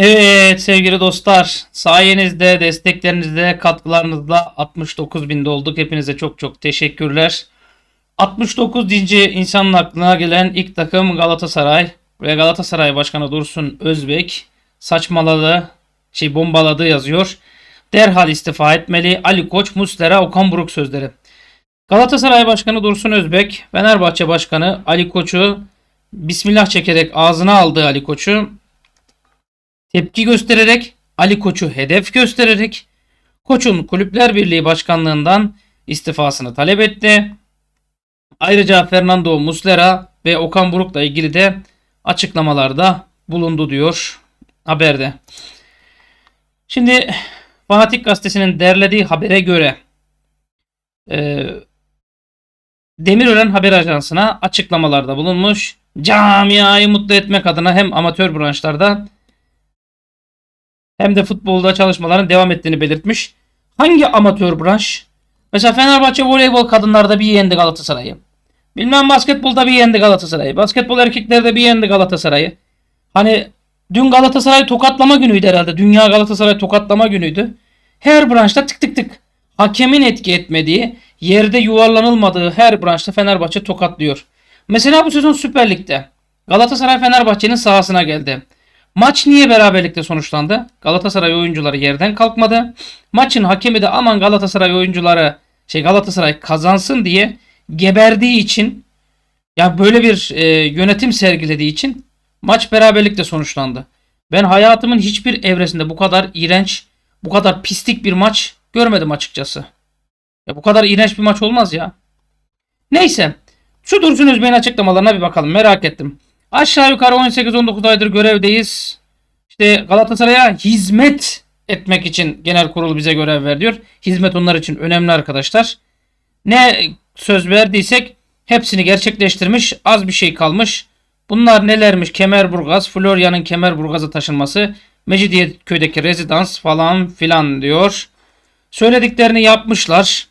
Evet sevgili dostlar, sayenizde, desteklerinizde, katkılarınızla 69.000'de olduk. Hepinize çok çok teşekkürler. 69 deyince insanın aklına gelen ilk takım Galatasaray ve Galatasaray Başkanı Dursun Özbek saçmaladı, bombaladı yazıyor. Derhal istifa etmeli. Ali Koç, Muslera, Okan Buruk sözleri. Galatasaray Başkanı Dursun Özbek, Fenerbahçe Başkanı Ali Koç'u Bismillah çekerek ağzına aldığı Ali Koç'u tepki göstererek, Ali Koç'u hedef göstererek Koç'un Kulüpler Birliği Başkanlığından istifasını talep etti. Ayrıca Fernando Muslera ve Okan Buruk'la ilgili de açıklamalarda bulundu diyor haberde. Şimdi Fanatik Gazetesi'nin derlediği habere göre Demirören Haber Ajansı'na açıklamalarda bulunmuş. Camiayı mutlu etmek adına hem amatör branşlarda hem de futbolda çalışmaların devam ettiğini belirtmiş. Hangi amatör branş? Mesela Fenerbahçe voleybol kadınlarda bir yendi Galatasaray'ı. Bilmem basketbolda bir yendi Galatasaray'ı. Basketbol erkeklerde bir yendi Galatasaray'ı. Hani dün Galatasaray tokatlama günüydü herhalde. Dünya Galatasaray tokatlama günüydü. Her branşta tık tık tık. Hakemin etki etmediği, yerde yuvarlanılmadığı her branşta Fenerbahçe tokatlıyor. Mesela bu sezon Süper Lig'de Galatasaray Fenerbahçe'nin sahasına geldi. Maç niye beraberlikte sonuçlandı? Galatasaray oyuncuları yerden kalkmadı. Maçın hakemi de aman Galatasaray oyuncuları Galatasaray kazansın diye geberdiği için, ya böyle bir yönetim sergilediği için maç beraberlikte sonuçlandı. Ben hayatımın hiçbir evresinde bu kadar iğrenç, bu kadar pislik bir maç görmedim açıkçası. Ya bu kadar iğrenç bir maç olmaz ya. Neyse, şu Dursun Özbey'in açıklamalarına bir bakalım, merak ettim. Aşağı yukarı 18-19 aydır görevdeyiz. İşte Galatasaray'a hizmet etmek için genel kurul bize görev ver diyor. Hizmet onlar için önemli arkadaşlar. Ne söz verdiysek hepsini gerçekleştirmiş. Az bir şey kalmış. Bunlar nelermiş? Kemerburgaz, Florya'nın Kemerburgaz'a taşınması, Mecidiyeköy'deki rezidans falan filan diyor. Söylediklerini yapmışlar.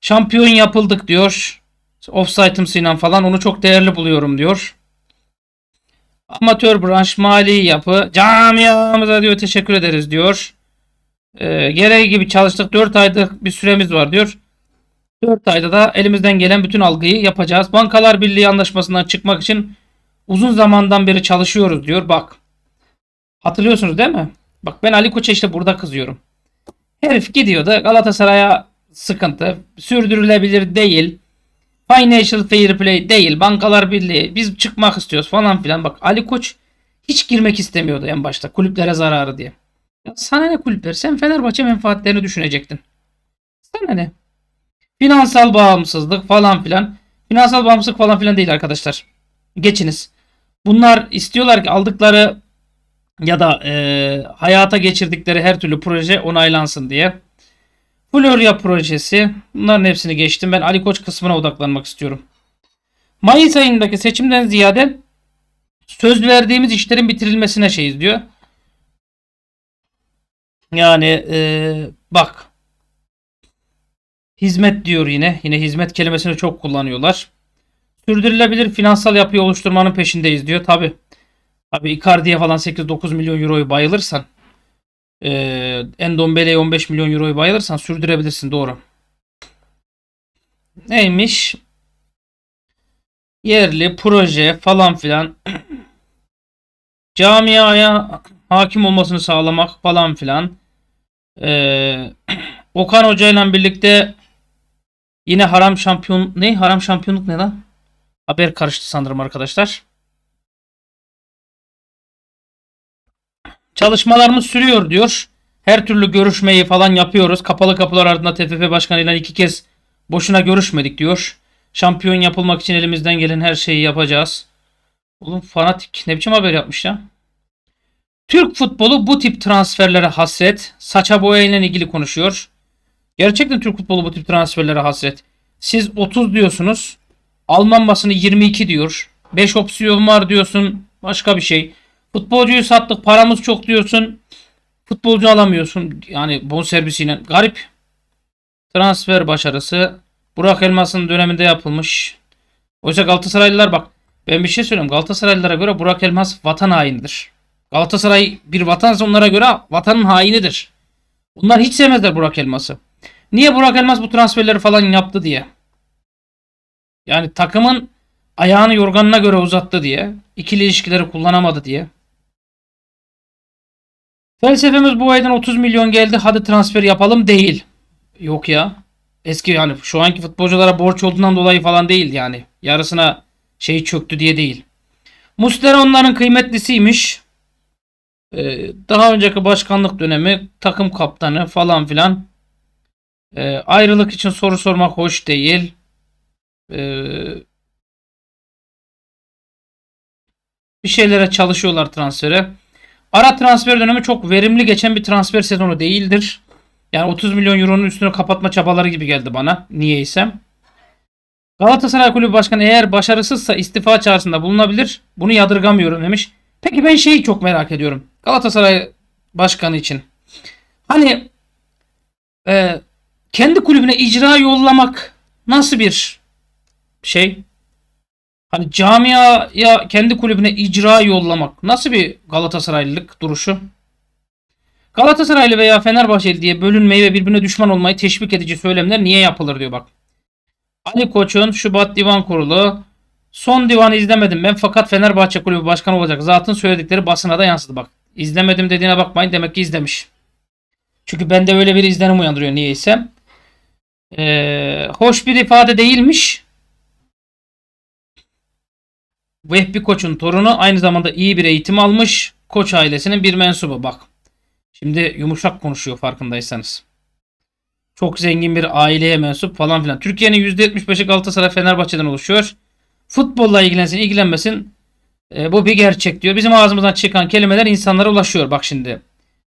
Şampiyon yapıldık diyor. Offside'ımsıyla falan, onu çok değerli buluyorum diyor. Amatör branş, mali yapı, camiamıza diyor teşekkür ederiz diyor. Gereği gibi çalıştık, 4 aylık bir süremiz var diyor. 4 ayda da elimizden gelen bütün algıyı yapacağız. Bankalar Birliği anlaşmasından çıkmak için uzun zamandan beri çalışıyoruz diyor. Bak, hatırlıyorsunuz değil mi? Bak, ben Ali Koç'a işte burada kızıyorum. Herif gidiyordu Galatasaray'a, sıkıntı, sürdürülebilir değil, financial fair play değil, Bankalar Birliği, biz çıkmak istiyoruz falan filan. Bak, Ali Koç hiç girmek istemiyordu en başta, kulüplere zararı diye. Ya sana ne kulüpler? Sen Fenerbahçe menfaatlerini düşünecektin. Sana ne? Finansal bağımsızlık falan filan. Finansal bağımsızlık falan filan değil arkadaşlar. Geçiniz. Bunlar istiyorlar ki aldıkları ya da hayata geçirdikleri her türlü proje onaylansın diye. Florya projesi, bunların hepsini geçtim. Ben Ali Koç kısmına odaklanmak istiyorum. Mayıs ayındaki seçimden ziyade söz verdiğimiz işlerin bitirilmesine şeyiz diyor. Yani bak, hizmet diyor yine. Yine hizmet kelimesini çok kullanıyorlar. Sürdürülebilir finansal yapıyı oluşturmanın peşindeyiz diyor. Tabi Icardi'ye falan 8-9 milyon euroyu bayılırsan, Endombele'ye 15 milyon euroyu bayılırsan sürdürebilirsin, doğru. Neymiş? Yerli proje falan filan. Camiaya hakim olmasını sağlamak falan filan. Okan Hoca ile birlikte yine haram şampiyon, ne? Haram şampiyonluk ne lan? Haber karıştı sanırım arkadaşlar. Çalışmalarımız sürüyor diyor. Her türlü görüşmeyi falan yapıyoruz. Kapalı kapılar ardında TFF başkanıyla 2 kez boşuna görüşmedik diyor. Şampiyon yapılmak için elimizden gelen her şeyi yapacağız. Oğlum fanatik ne biçim haber yapmış ya. Türk futbolu bu tip transferlere hasret. Saça boyayla ilgili konuşuyor. Gerçekten Türk futbolu bu tip transferlere hasret. Siz 30 diyorsunuz. Alman basını 22 diyor. 5 opsiyon var diyorsun. Başka bir şey. Futbolcuyu sattık, paramız çok diyorsun. Futbolcu alamıyorsun. Yani bonservisiyle. Garip. Transfer başarısı. Burak Elmas'ın döneminde yapılmış. Oysa Galatasaraylılar, bak ben bir şey söyleyeyim. Galatasaraylılara göre Burak Elmas vatan hainidir. Galatasaray bir vatansa onlara göre vatanın hainidir. Bunlar hiç sevmezler Burak Elmas'ı. Niye Burak Elmas bu transferleri falan yaptı diye. Yani takımın ayağını yorganına göre uzattı diye. İkili ilişkileri kullanamadı diye. Felsefemiz bu aydan 30 milyon geldi hadi transfer yapalım değil. Yok ya. Eski yani şu anki futbolculara borç olduğundan dolayı falan değil yani. Yarısına şey çöktü diye değil. Muslera onların kıymetlisiymiş. Daha önceki başkanlık dönemi takım kaptanı falan filan. Ayrılık için soru sormak hoş değil. Bir şeylere çalışıyorlar transfere. Ara transfer dönemi çok verimli geçen bir transfer sezonu değildir. Yani 30 milyon euronun üstüne kapatma çabaları gibi geldi bana. Niyeyse. Galatasaray Kulübü Başkanı eğer başarısızsa istifa çağrısında bulunabilir. Bunu yadırgamıyorum demiş. Peki ben şeyi çok merak ediyorum. Galatasaray Başkanı için. Hani kendi kulübüne icra yollamak nasıl bir şey? Hani camiaya kendi kulübüne icra yollamak nasıl bir Galatasaraylılık duruşu? Galatasaraylı veya Fenerbahçeli diye bölünmeyi ve birbirine düşman olmayı teşvik edici söylemler niye yapılır diyor bak. Ali Koç'un Şubat Divan Kurulu son divanı izlemedim ben fakat Fenerbahçe Kulübü Başkanı olacak. Zatın söyledikleri basına da yansıdı bak. İzlemedim dediğine bakmayın demek ki izlemiş. Çünkü bende öyle bir izlenim uyandırıyor niyeyse. Hoş bir ifade değilmiş. Vehbi Koç'un torunu aynı zamanda iyi bir eğitim almış. Koç ailesinin bir mensubu bak. Şimdi yumuşak konuşuyor farkındaysanız. Çok zengin bir aileye mensup falan filan. Türkiye'nin %75'i Galatasaray Fenerbahçe'den oluşuyor. Futbolla ilgilensin ilgilenmesin bu bir gerçek diyor. Bizim ağzımızdan çıkan kelimeler insanlara ulaşıyor. Bak şimdi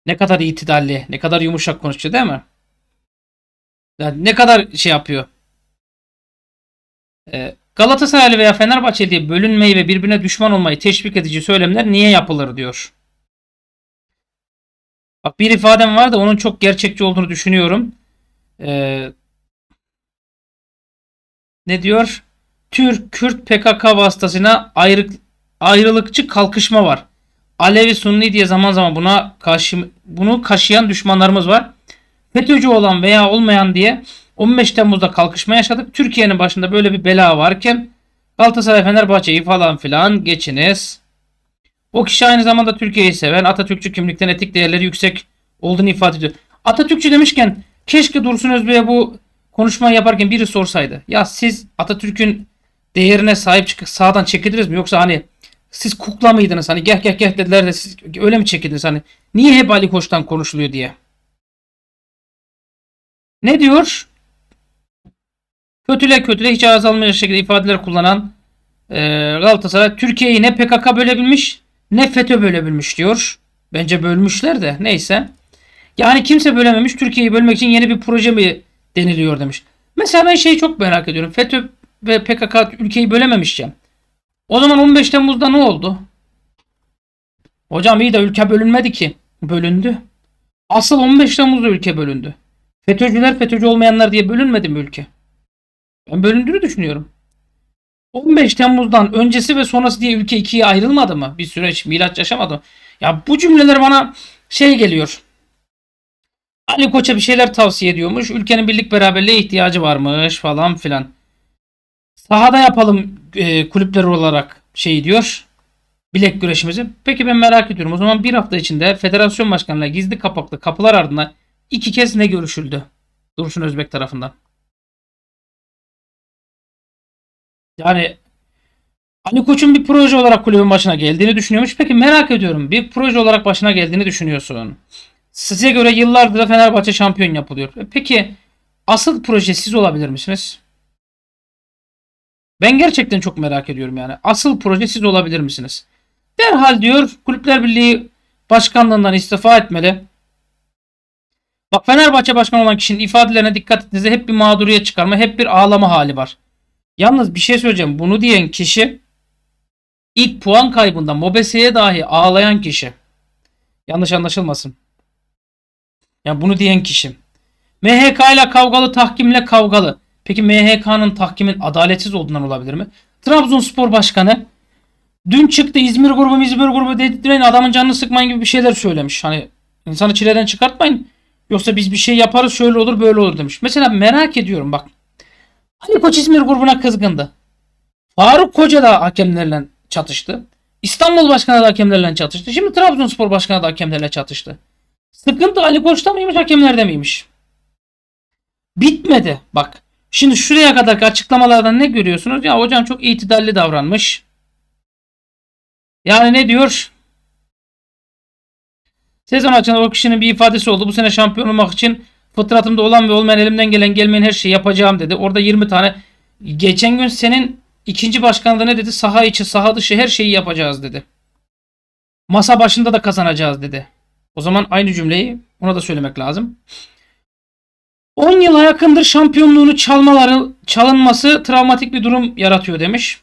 ne kadar itidalli ne kadar yumuşak konuşuyor değil mi? Yani ne kadar şey yapıyor. Galatasaraylı veya Fenerbahçeli diye bölünmeyi ve birbirine düşman olmayı teşvik edici söylemler niye yapılır diyor. Bak bir ifadem var da onun çok gerçekçi olduğunu düşünüyorum. Ne diyor? Türk, Kürt, PKK vasıtasıyla ayrılıkçı kalkışma var. Alevi, Sunni diye zaman zaman bunu kaşıyan düşmanlarımız var. FETÖ'cü olan veya olmayan diye 15 Temmuz'da kalkışma yaşadık. Türkiye'nin başında böyle bir bela varken Galatasaray, Fenerbahçe'yi falan filan geçiniz. O kişi aynı zamanda Türkiye'yi seven Atatürkçü kimlikten etik değerleri yüksek olduğunu ifade ediyor. Atatürkçü demişken keşke Dursun Özbek'e bu konuşmayı yaparken biri sorsaydı. Ya siz Atatürk'ün değerine sahip çıkıp sağdan çekildiniz mi? Yoksa hani siz kukla mıydınız? Hani geh geh geh dediler de siz öyle mi çekildiniz? Hani niye hep Ali Koç'tan konuşuluyor diye. Ne diyor? Kötüle kötüle hiç ağız almayacak şekilde ifadeler kullanan Galatasaray Türkiye'yi ne PKK bölebilmiş ne FETÖ bölebilmiş diyor. Bence bölmüşler de neyse. Yani kimse bölememiş Türkiye'yi bölmek için yeni bir proje mi deniliyor demiş. Mesela ben şeyi çok merak ediyorum. FETÖ ve PKK ülkeyi bölememiş ya. O zaman 15 Temmuz'da ne oldu? Hocam iyi de ülke bölünmedi ki. Bölündü. Asıl 15 Temmuz'da ülke bölündü. FETÖ'cüler FETÖ'cü olmayanlar diye bölünmedi mi ülke? Ben bölündüğünü düşünüyorum. 15 Temmuz'dan öncesi ve sonrası diye ülke ikiye ayrılmadı mı? Bir süreç milat yaşamadı mı? Ya bu cümleler bana şey geliyor. Ali Koç'a bir şeyler tavsiye ediyormuş. Ülkenin birlik beraberliğe ihtiyacı varmış falan filan. Sahada yapalım kulüpler olarak şey diyor. Bilek güreşimizi. Peki ben merak ediyorum. O zaman bir hafta içinde federasyon başkanıyla gizli kapaklı kapılar ardında 2 kez ne görüşüldü? Dursun Özbek tarafından. Yani Ali Koç'un bir proje olarak kulübün başına geldiğini düşünüyormuş. Peki merak ediyorum. Bir proje olarak başına geldiğini düşünüyorsun. Size göre yıllardır da Fenerbahçe şampiyon yapılıyor. Peki asıl proje siz olabilir misiniz? Ben gerçekten çok merak ediyorum yani. Asıl proje siz olabilir misiniz? Derhal diyor Kulüpler Birliği başkanlığından istifa etmeli. Bak Fenerbahçe başkanı olan kişinin ifadelerine dikkat ettiğinizde hep bir mağduriyet çıkarma, hep bir ağlama hali var. Yalnız bir şey söyleyeceğim. Bunu diyen kişi ilk puan kaybında Mobese'ye dahi ağlayan kişi. Yanlış anlaşılmasın. Yani bunu diyen kişi. MHK ile kavgalı, tahkimle kavgalı. Peki MHK'nın tahkimin adaletsiz olduğundan olabilir mi? Trabzonspor Başkanı Dün çıktı İzmir grubu dedirtmeyin, adamın canını sıkmayın gibi bir şeyler söylemiş. Hani insanı çileden çıkartmayın. Yoksa biz bir şey yaparız, şöyle olur böyle olur demiş. Mesela merak ediyorum bak. Ali Koç İzmir grubuna kızgındı. Faruk Koca da hakemlerle çatıştı. İstanbul Başkanı da hakemlerle çatıştı. Şimdi Trabzonspor Başkanı da hakemlerle çatıştı. Sıkıntı Ali Koç'ta mıymış, hakemlerde miymiş? Bitmedi. Bak şimdi şuraya kadarki açıklamalardan ne görüyorsunuz? Ya hocam çok itidalli davranmış. Yani ne diyor? Sezon açısından o kişinin bir ifadesi oldu. Bu sene şampiyon olmak için fıtratımda olan ve olmayan, elimden gelen gelmeyen her şeyi yapacağım dedi. Orada 20 tane. Geçen gün senin ikinci başkanı da ne dedi? Saha içi, saha dışı her şeyi yapacağız dedi. Masa başında da kazanacağız dedi. O zaman aynı cümleyi ona da söylemek lazım. 10 yıla yakındır şampiyonluğunu çalınması travmatik bir durum yaratıyor demiş.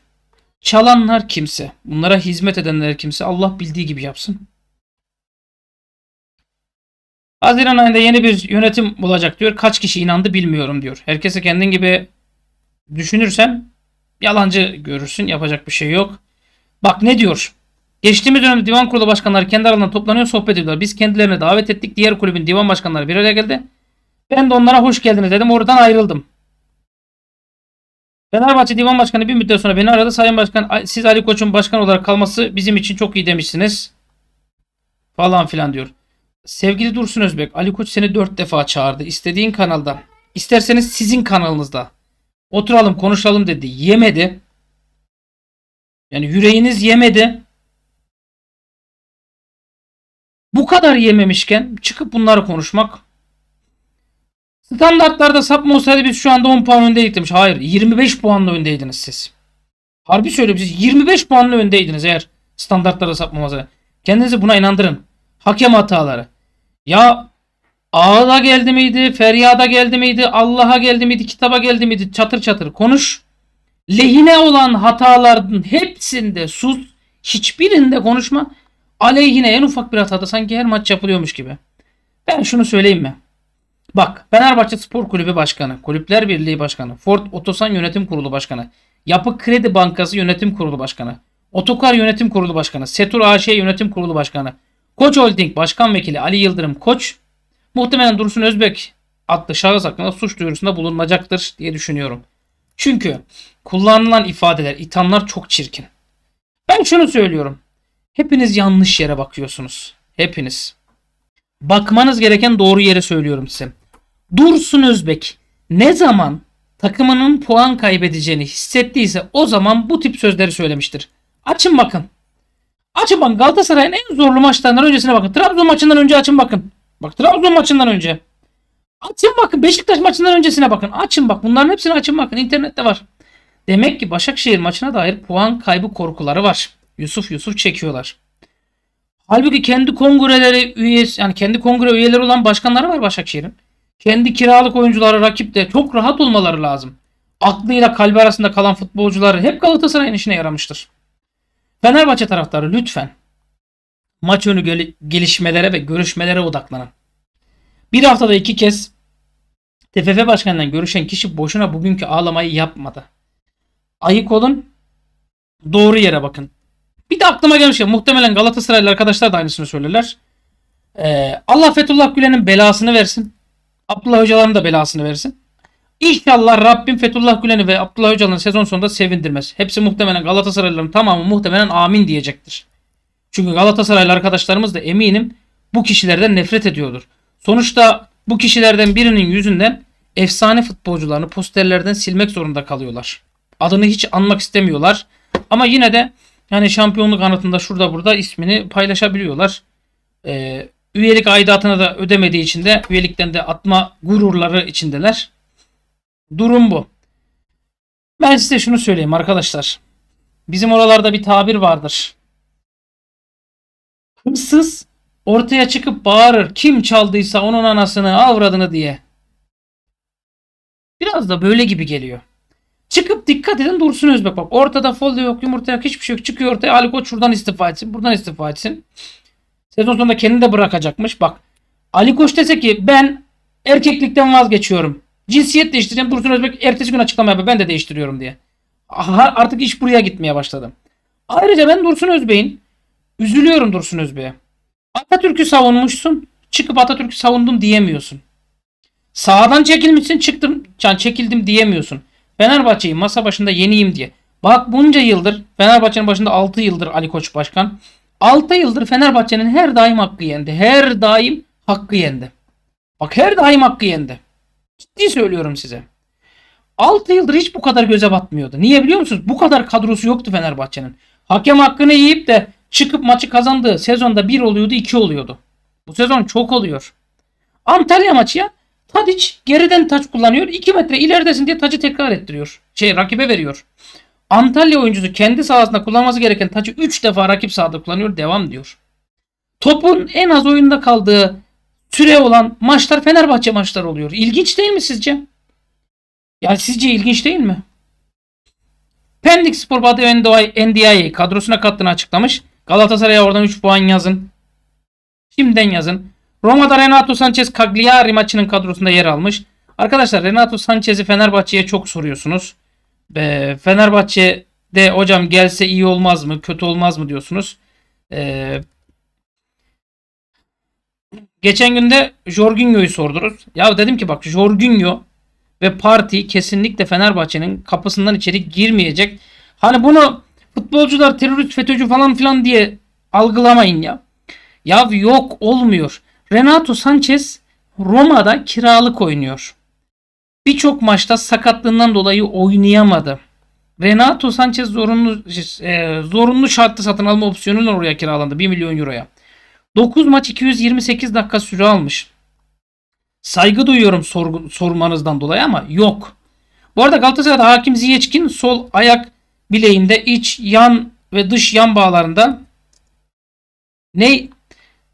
Çalanlar kimse, bunlara hizmet edenler kimse, Allah bildiği gibi yapsın. Haziran ayında yeni bir yönetim olacak diyor. Kaç kişi inandı bilmiyorum diyor. Herkese kendin gibi düşünürsen yalancı görürsün. Yapacak bir şey yok. Bak ne diyor? Geçtiğimiz dönemde divan kurulu başkanları kendi aralarında toplanıyor, sohbet ediyorlar. Biz kendilerine davet ettik. Diğer kulübün divan başkanları bir araya geldi. Ben de onlara hoş geldiniz dedim. Oradan ayrıldım. Fenerbahçe Divan Başkanı bir müddet sonra beni aradı. Sayın Başkan, siz Ali Koç'un başkan olarak kalması bizim için çok iyi demişsiniz. Falan filan diyor. Sevgili Dursun Özbek, Ali Koç seni 4 defa çağırdı. İstediğin kanalda, isterseniz sizin kanalınızda oturalım konuşalım dedi. Yemedi. Yani yüreğiniz yemedi. Bu kadar yememişken çıkıp bunları konuşmak. Standartlarda sapma olsaydı biz şu anda 10 puan öndeydik demiş. Hayır, 25 puanla öndeydiniz siz. Harbi söylüyorum, siz 25 puanla öndeydiniz eğer standartlarda sapmamasaydı. Kendinizi buna inandırın. Hakem hataları. Ya ağla geldi miydi? Feryada geldi miydi? Allah'a geldi miydi? Kitaba geldi miydi? Çatır çatır konuş. Lehine olan hataların hepsinde sus. Hiçbirinde konuşma. Aleyhine en ufak bir hatada sanki her maç yapılıyormuş gibi. Ben şunu söyleyeyim mi? Bak, Fenerbahçe Spor Kulübü Başkanı, Kulüpler Birliği Başkanı, Ford Otosan Yönetim Kurulu Başkanı, Yapı Kredi Bankası Yönetim Kurulu Başkanı, Otokar Yönetim Kurulu Başkanı, Setur AŞ Yönetim Kurulu Başkanı, Koç Holding Başkan Vekili Ali Yıldırım Koç, muhtemelen Dursun Özbek adlı şahıs hakkında suç duyurusunda bulunmayacaktır diye düşünüyorum. Çünkü kullanılan ifadeler, ithamlar çok çirkin. Ben şunu söylüyorum. Hepiniz yanlış yere bakıyorsunuz. Hepiniz. Bakmanız gereken doğru yere söylüyorum size. Dursun Özbek ne zaman takımının puan kaybedeceğini hissettiyse o zaman bu tip sözleri söylemiştir. Açın bakın. Açın bakın, Galatasaray'ın en zorlu maçlarından öncesine bakın. Trabzon maçından önce açın bakın. Bak, Trabzon maçından önce. Açın bakın, Beşiktaş maçından öncesine bakın. Açın bak, bunların hepsini açın bakın. İnternette var. Demek ki Başakşehir maçına dair puan kaybı korkuları var. Yusuf çekiyorlar. Halbuki kendi kongreleri üyesi, yani kendi kongre üyeleri olan başkanları var Başakşehir'in. Kendi kiralık oyuncuları rakipte, çok rahat olmaları lazım. Aklıyla kalbi arasında kalan futbolcuları hep Galatasaray'ın işine yaramıştır. Fenerbahçe taraftarı lütfen maç önü gelişmelere ve görüşmelere odaklanın. Bir haftada 2 kez TFF başkanından görüşen kişi boşuna bugünkü ağlamayı yapmadı. Ayık olun, doğru yere bakın. Bir de aklıma gelmişken muhtemelen Galatasaraylı arkadaşlar da aynısını söylerler. Allah Fethullah Gülen'in belasını versin. Abdullah Hocaların da belasını versin. İnşallah Rabbim Fethullah Gülen'i ve Abdullah Hocaların sezon sonunda sevindirmez. Hepsi muhtemelen, Galatasaraylıların tamamı muhtemelen amin diyecektir. Çünkü Galatasaraylı arkadaşlarımız da eminim bu kişilerden nefret ediyordur. Sonuçta bu kişilerden birinin yüzünden efsane futbolcularını posterlerden silmek zorunda kalıyorlar. Adını hiç anmak istemiyorlar. Ama yine de yani şampiyonluk anıtında şurada burada ismini paylaşabiliyorlar. Üyelik aidatını da ödemediği için de üyelikten de atma gururları içindeler. Durum bu. Ben size şunu söyleyeyim arkadaşlar. Bizim oralarda bir tabir vardır. Hırsız ortaya çıkıp bağırır. Kim çaldıysa onun anasını avradını diye. Biraz da böyle gibi geliyor. Çıkıp dikkat edin Dursun Özbek. Bak ortada folyo yok, yumurta yok, hiçbir şey yok. Çıkıyor ortaya, Ali Koç şuradan istifa etsin, buradan istifa etsin. Sezon sonunda kendini de bırakacakmış. Bak Ali Koç dese ki ben erkeklikten vazgeçiyorum, cinsiyet değiştireceğim, Dursun Özbek ertesi gün açıklama yapar, ben de değiştiriyorum diye. Aha, artık iş buraya gitmeye başladı. Ayrıca ben Dursun Özbek'in üzülüyorum Dursun Özbek'e. Atatürk'ü savunmuşsun. Çıkıp Atatürk'ü savundum diyemiyorsun. Sağdan çekilmişsin, çıktım, yani çekildim diyemiyorsun. Fenerbahçe'yi masa başında yeneyim diye. Bak bunca yıldır Fenerbahçe'nin başında 6 yıldır Ali Koç başkan. 6 yıldır Fenerbahçe'nin her daim hakkı yendi. Her daim hakkı yendi. Bak her daim hakkı yendi. Ciddi söylüyorum size. 6 yıldır hiç bu kadar göze batmıyordu. Niye biliyor musunuz? Bu kadar kadrosu yoktu Fenerbahçe'nin. Hakem hakkını yiyip de çıkıp maçı kazandığı sezonda 1 oluyordu, 2 oluyordu. Bu sezon çok oluyor. Antalya maçı ya. Tadiç geriden taç kullanıyor. 2 metre ileridesin diye tacı tekrar ettiriyor. Rakibe veriyor. Antalya oyuncusu kendi sahasında kullanması gereken taçı 3 defa rakip sahada kullanıyor. Devam diyor. Topun en az oyunda kaldığı süre olan maçlar Fenerbahçe maçları oluyor. İlginç değil mi sizce? Yani sizce ilginç değil mi? Pendik Spor Batı Endia'yı kadrosuna kattığını açıklamış. Galatasaray'a oradan 3 puan yazın. Şimdiden yazın. Roma'da Renato Sanches Cagliari maçının kadrosunda yer almış. Arkadaşlar Renato Sanchez'i Fenerbahçe'ye çok soruyorsunuz. Fenerbahçe'de hocam gelse iyi olmaz mı, kötü olmaz mı diyorsunuz. Geçen günde Jorginho'yu sordunuz. Ya dedim ki bak Jorginho ve parti kesinlikle Fenerbahçe'nin kapısından içeri girmeyecek. Hani bunu futbolcular terörist, FETÖ'cü falan filan diye algılamayın ya. Ya yok olmuyor. Renato Sanches Roma'da kiralık oynuyor. Birçok maçta sakatlığından dolayı oynayamadı. Renato Sanches zorunlu şartlı satın alma opsiyonuyla oraya kiralandı 1 milyon euroya. 9 maç 228 dakika süre almış. Saygı duyuyorum sormanızdan dolayı ama yok. Bu arada Galatasaray'da Hakim Ziyech'in sol ayak bileğinde iç yan ve dış yan bağlarında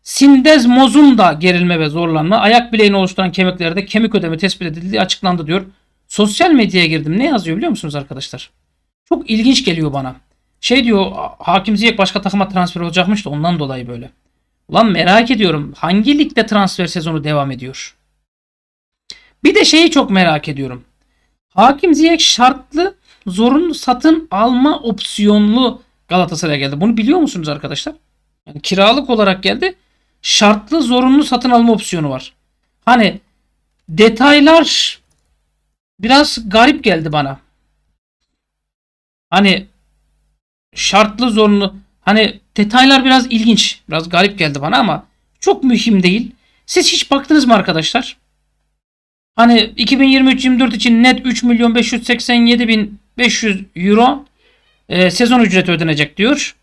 sindezmozun da gerilme ve zorlanma, ayak bileğini oluşturan kemiklerde kemik ödemi tespit edildiği açıklandı diyor. Sosyal medyaya girdim. Ne yazıyor biliyor musunuz arkadaşlar? Çok ilginç geliyor bana. Diyor Hakim Ziyech başka takıma transfer olacakmış da ondan dolayı böyle. Ulan merak ediyorum hangi ligde transfer sezonu devam ediyor? Bir de çok merak ediyorum. Hakim Ziyech şartlı zorunlu satın alma opsiyonlu Galatasaray'a geldi. Bunu biliyor musunuz arkadaşlar? Yani kiralık olarak geldi. Şartlı zorunlu satın alma opsiyonu var. Hani detaylar biraz garip geldi bana. Hani şartlı zorunlu detaylar biraz ilginç. Biraz garip geldi bana ama çok mühim değil. Siz hiç baktınız mı arkadaşlar? Hani 2023-24 için net 3.587.500 euro sezon ücreti ödenecek diyor.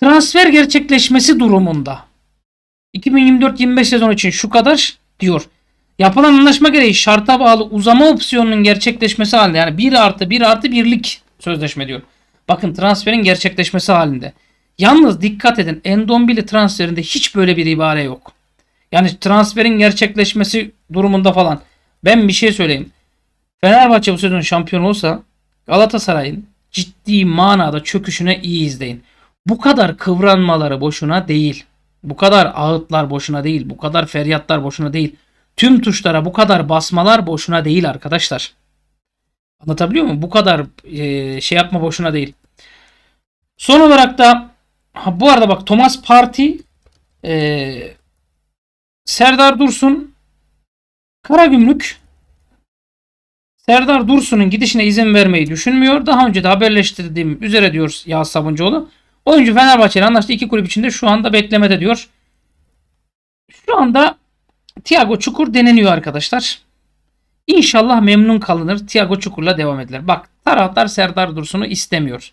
Transfer gerçekleşmesi durumunda 2024-25 sezon için şu kadar diyor. Yapılan anlaşma gereği şarta bağlı uzama opsiyonunun gerçekleşmesi halinde yani 1+1+1'lik sözleşme diyor. Bakın transferin gerçekleşmesi halinde. Yalnız dikkat edin Endombili transferinde hiç böyle bir ibare yok. Yani transferin gerçekleşmesi durumunda falan. Ben bir şey söyleyeyim. Fenerbahçe bu sezon şampiyon olsa Galatasaray'ın ciddi manada çöküşüne iyi izleyin. Bu kadar kıvranmaları boşuna değil. Bu kadar ağıtlar boşuna değil. Bu kadar feryatlar boşuna değil. Tüm tuşlara bu kadar basmalar boşuna değil arkadaşlar. Anlatabiliyor muyum? Bu kadar yapma boşuna değil. Son olarak da bu arada bak Thomas Partey, Serdar Dursun, Karagümrük, Serdar Dursun'un gidişine izin vermeyi düşünmüyor. Daha önce de haberleştirdiğim üzere diyor Yağız Sabuncuoğlu. Oyuncu Fenerbahçe ile anlaştı. 2 kulüp içinde şu anda beklemede diyor. Şu anda Thiago Çukur deneniyor arkadaşlar. İnşallah memnun kalınır. Thiago Çukur'la devam edilir. Bak taraftar Serdar Dursun'u istemiyor.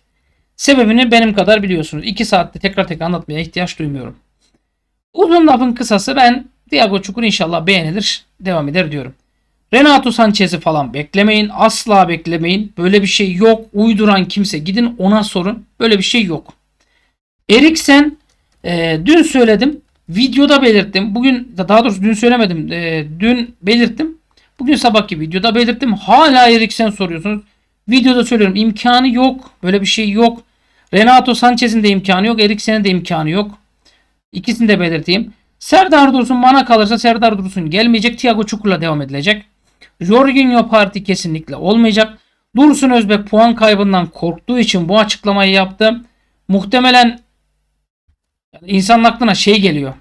Sebebini benim kadar biliyorsunuz. 2 saatte tekrar anlatmaya ihtiyaç duymuyorum. Uzun lafın kısası ben Thiago Çukur inşallah beğenilir. Devam eder diyorum. Renato Sanchez'i falan beklemeyin. Asla beklemeyin. Böyle bir şey yok. Uyduran kimse gidin ona sorun. Böyle bir şey yok. Eriksen dün söyledim. Videoda belirttim. Bugün daha doğrusu dün söylemedim. Dün belirttim. Bugün sabahki videoda belirttim. Hala Eriksen soruyorsunuz. Videoda söylüyorum. İmkanı yok. Böyle bir şey yok. Renato Sanchez'in de imkanı yok. Eriksen'in de imkanı yok. İkisini de belirteyim. Serdar Dursun bana kalırsa Serdar Dursun gelmeyecek. Thiago Çukur'la devam edilecek. Jorginho Parti kesinlikle olmayacak. Dursun Özbek puan kaybından korktuğu için bu açıklamayı yaptı. muhtemelen insanın aklına şey geliyor.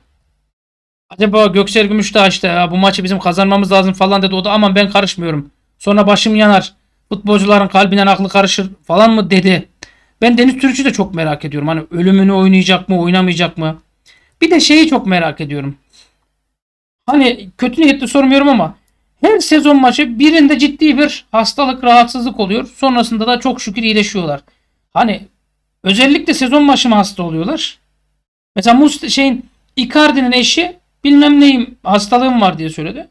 Acaba Göksel Gümüştaş da bu maçı bizim kazanmamız lazım falan dedi. O da aman ben karışmıyorum. Sonra başım yanar. Futbolcuların kalbinden aklı karışır falan mı dedi. Ben Deniz Türkçü de çok merak ediyorum. Hani ölümünü oynayacak mı, oynamayacak mı? Bir de şeyi çok merak ediyorum. Hani kötü niyetli sormuyorum ama her sezon maçı birinde ciddi bir hastalık, rahatsızlık oluyor. Sonrasında da çok şükür iyileşiyorlar. Hani özellikle sezon maçı mı hasta oluyorlar? Mesela Icardi'nin eşi bilmem neyim, hastalığım var diye söyledi.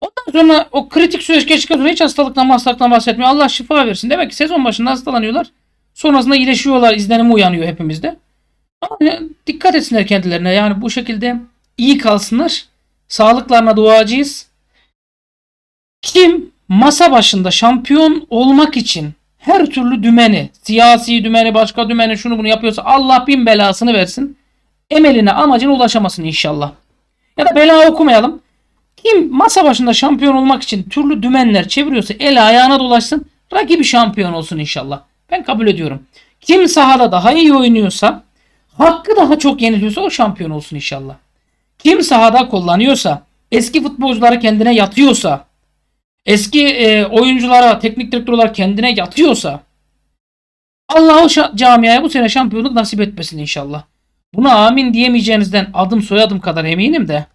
Ondan sonra o kritik süreç geçtikten sonra hiç hastalıktan bahsetmiyor. Allah şifa versin. Demek ki sezon başında hastalanıyorlar. Sonrasında iyileşiyorlar. İzlenimi uyanıyor hepimizde. Ama dikkat etsinler kendilerine. Yani bu şekilde iyi kalsınlar. Sağlıklarına duacıyız. Kim masa başında şampiyon olmak için her türlü dümeni, siyasi dümeni, başka dümeni, şunu bunu yapıyorsa Allah bin belasını versin. Emeline, amacına ulaşamasın inşallah. Ya da bela okumayalım. Kim masa başında şampiyon olmak için türlü dümenler çeviriyorsa el ayağına dolaşsın. Rakibi şampiyon olsun inşallah. Ben kabul ediyorum. Kim sahada daha iyi oynuyorsa, hakkı daha çok yeniliyorsa o şampiyon olsun inşallah. Kim sahada kullanıyorsa, eski futbolcuları kendine yatıyorsa, eski oyunculara, teknik direktörler kendine yatıyorsa Allah o camiaya bu sene şampiyonluk nasip etmesin inşallah. Buna amin diyemeyeceğinizden adım soyadım kadar eminim de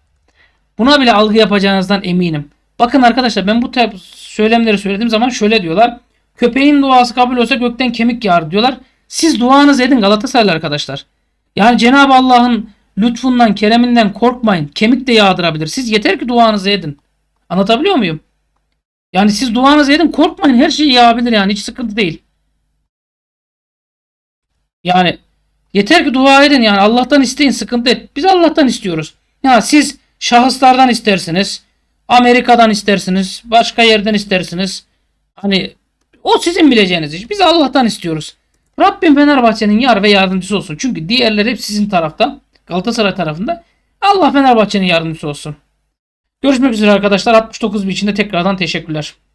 buna bile algı yapacağınızdan eminim. Bakın arkadaşlar, ben bu tip söylemleri söylediğim zaman şöyle diyorlar. Köpeğin duası kabul olsa gökten kemik yağar diyorlar. Siz duanız edin Galatasaraylı arkadaşlar. Yani Cenab-ı Allah'ın lütfundan, kereminden korkmayın. Kemik de yağdırabilir. Siz yeter ki duanızı edin. Anlatabiliyor muyum? Yani siz duanızı edin, korkmayın, her şey yağabilir yani, hiç sıkıntı değil. Yani yeter ki dua edin, yani Allah'tan isteyin, sıkıntı değil. Biz Allah'tan istiyoruz. Ya siz şahıslardan istersiniz, Amerika'dan istersiniz, başka yerden istersiniz. Hani o sizin bileceğiniz iş. Biz Allah'tan istiyoruz. Rabbim Fenerbahçe'nin yar ve yardımcısı olsun. Çünkü diğerleri hep sizin tarafta, Galatasaray tarafında. Allah Fenerbahçe'nin yardımcısı olsun. Görüşmek üzere arkadaşlar. 69 biçimde tekrardan teşekkürler.